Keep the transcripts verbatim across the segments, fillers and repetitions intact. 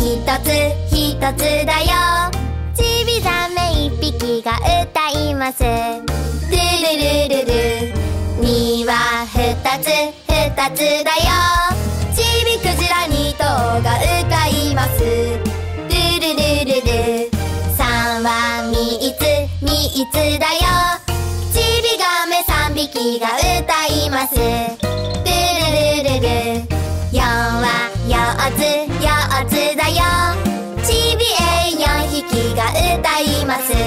ひとつひとつだよ」「ちびざめ一匹が歌います」「ルルルルル」「にはふたつふたつだよ」「ちびくじらにとうがうかいます」「ルルルルル」「さんはみいつみいつだよ」「ちびがめさんびきが歌います」「ルルルルル」「よんはよっつよっつだよ」「ちびえよんひきがうたいます」「ル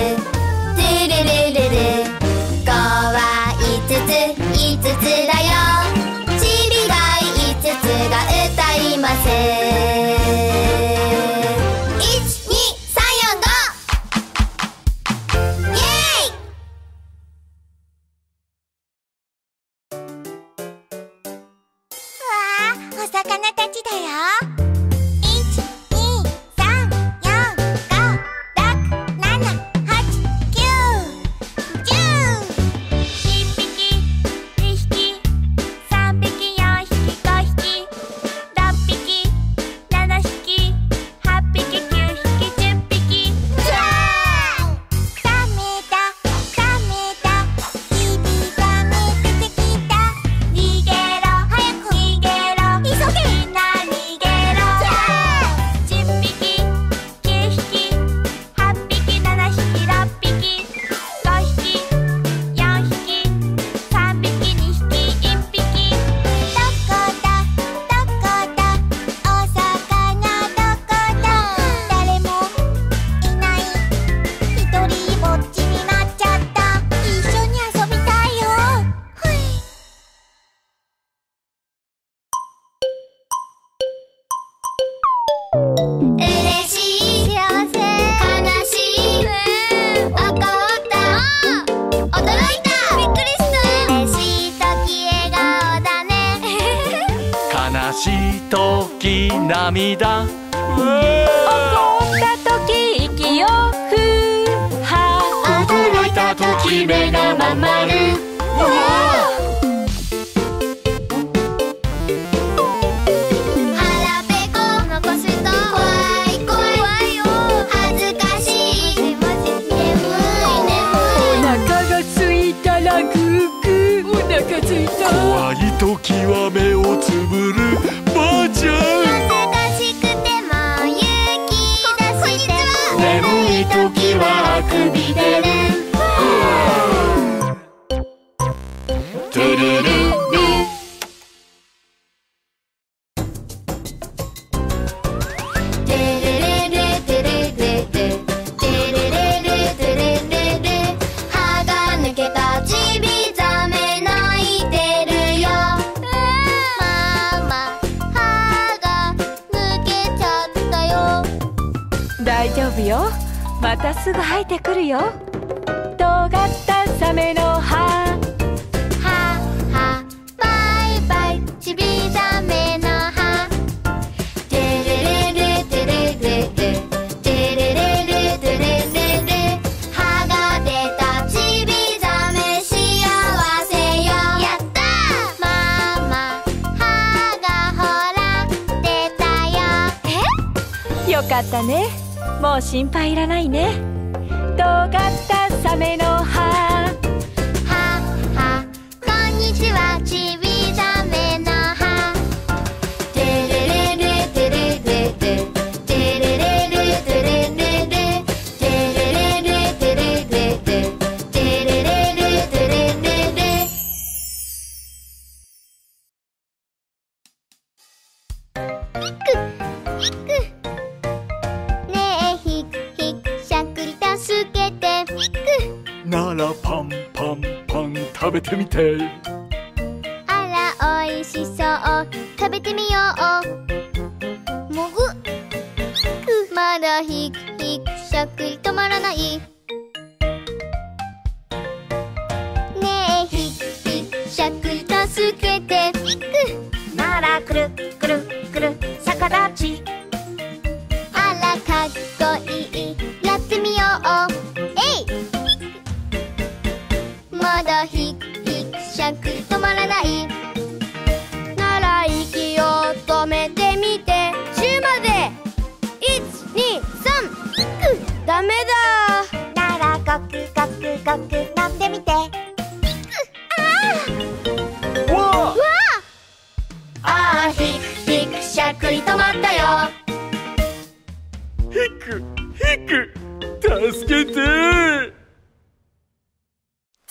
ルルルル」「ごはいつついつつだよ」「ちびがいつつがうたいます」「いち に さん よん ご」イエイ！うわー、お魚たちだよ。涙怒ったとき息をふうは驚いたとき目がままる腹ペコ残すと怖い怖いよ恥ずかしい眠い眠いお腹がすいたらグーグーお腹すいた怖いときは目をつぶるばあちゃん「ときはあくびでる」「トゥルルル」「トゥルルルトゥルルル」「トゥルルルトゥルルル」「歯が抜けたちびざめ泣いてるよ」「ママ歯が抜けちゃったよ」大丈夫よまたすぐ生えてくるよ。尖ったサメの歯。歯歯バイバイちびざめの歯。トゥルルルトゥルルルトゥルルルトゥルルル歯が出たちびざめ幸せよ。やったー！ママ歯がほら出たよ。え？よかったね。もう心配いらないね。尖ったサメの歯。歯歯こんにちはちびざめの歯。トゥルルルトゥルルルトゥルルルトゥルルルトゥルルルトゥルルルトゥルルルトゥルルル。ひくひく。ならパンパンパン食べてみてあらおいしそう食べてみようもぐまだひくひくしゃっくり止まらないねえひくひくしゃっくり助けてひくならくるくるくる逆立ちあらかっこいいやってみようまだひくひくしゃくり止まらないなら息を止めてみてじゅうまでいかくなんでみて。うわあ、ひくひくしゃくに止まったよ。ひくひく助けて。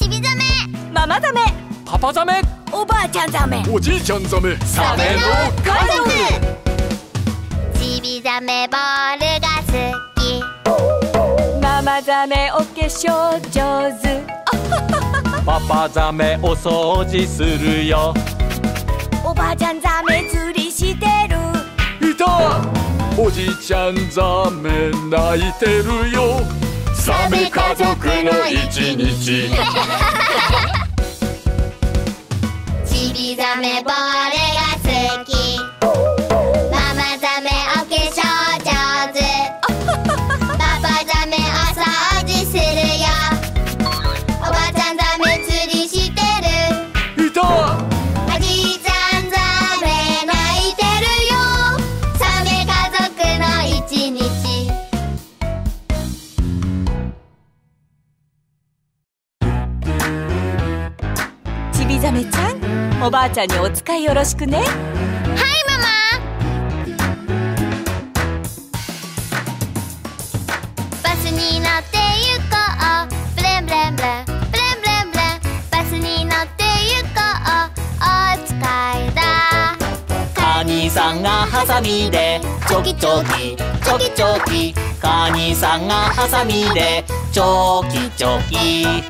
ちびザメ、ママザメ、パパザメ、おばあちゃんザメ、おじいちゃんザメ、サメの家族。ちびザメボールが好き。ママザメお化粧上手。パパザメお掃除するよ。おばあちゃんザメ釣りしてる。いた。おじいちゃんザメ泣いてるよ。サメ家族の一日。ちびザメボールが好き。ママザメお化粧上手。ちびザメちゃん、おばあちゃんにお使いよろしくね。はいママ。バスに乗ってゆこう、ブレンブレンブレンブレンブレンブレン。バスに乗ってゆこう、お使いだ。カニさんがハサミでチョキチョキチョキチョキ。カニさんがハサミでチョキチョキ。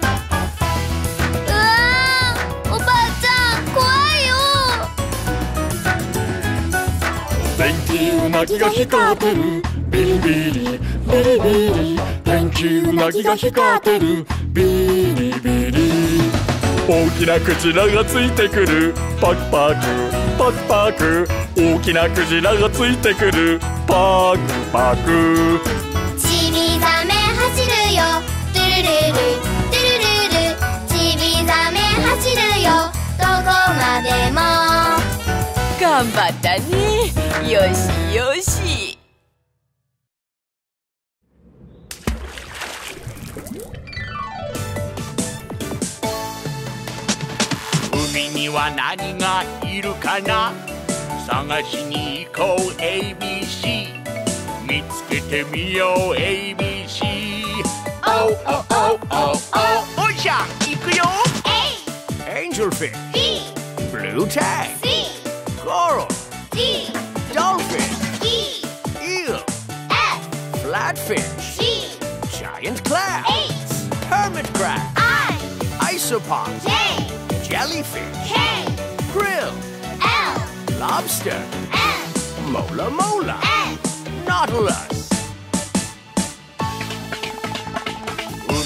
電気うなぎが光ってる、ビリビリビリビリ。電気うなぎが光ってる、ビリビリ。大きなクジラがついてくる、パクパクパクパク。大きなクジラがついてくる、パクパク。ちびザメ走るよ、ドゥルルルドゥルルル。ちびザメ走るよ、どこまでも。頑張ったね。よしよし。海には何がいるかな。探しに行こう エービーシー。 見つけてみよう エービーシー。 おうおうおうおうおいしゃ行くよ。 A エンジェルフィッシュ B ブルータイル C Coral D Dolphin E Eel F Flatfish G Giant Crab H Hermit Crab I Isopod J Jellyfish K Krill L Lobster M Mola Mola N Nautilus。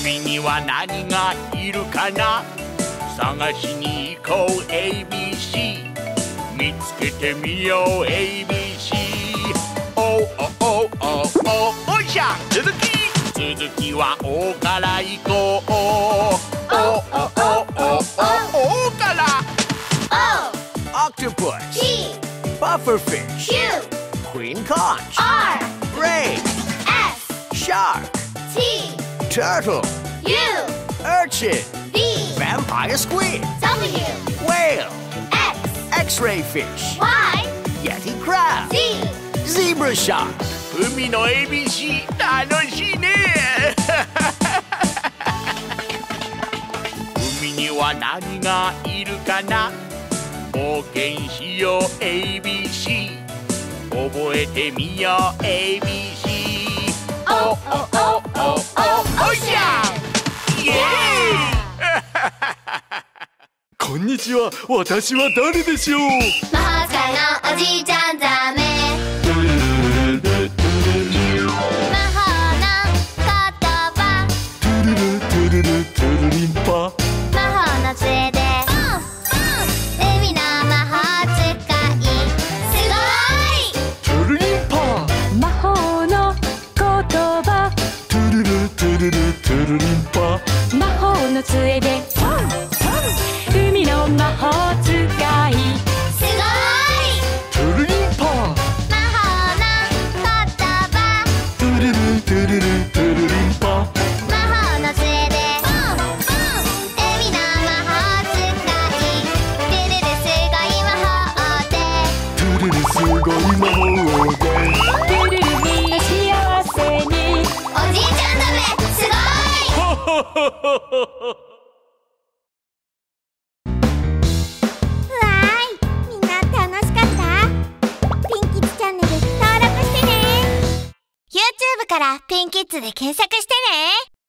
海には何がいるかな。探しに行こう エービーシー。見つけてみよう エービーシー。 おうおうおうおうおいしゃ続き。続きは「お」からいこう。おおおおおおおから O Octopus P Pufferfish Q Queen Conch R Ray S Shark T Turtle U Urchin V Vampire Squid W Whale X-ray fish Y Yeti crab Z Zebra shark。 海の エービーシー 楽しいね。海には何がいるかな。冒険しよう エービーシー。 覚えてみよう エービーシー。 おおおおおおいしゃイエーイ。こんにちは、私は誰でしょう。魔法使いのおじいちゃんザメ。魔法の言葉。トゥルルトゥルルトゥルリンパ。魔法の杖で海の魔法使い。すごい。トゥルリンパ。魔法の言葉。トゥルルトゥルルトゥルリンパ。魔法の杖で海の魔法使い。すごい。トゥルリンパ。魔法の言葉。トゥルルトゥルルトゥルリンパ。魔法の杖でみんな楽しかった？ピンキッズチャンネル登録してね。 YouTube からピンキッズで検索してね。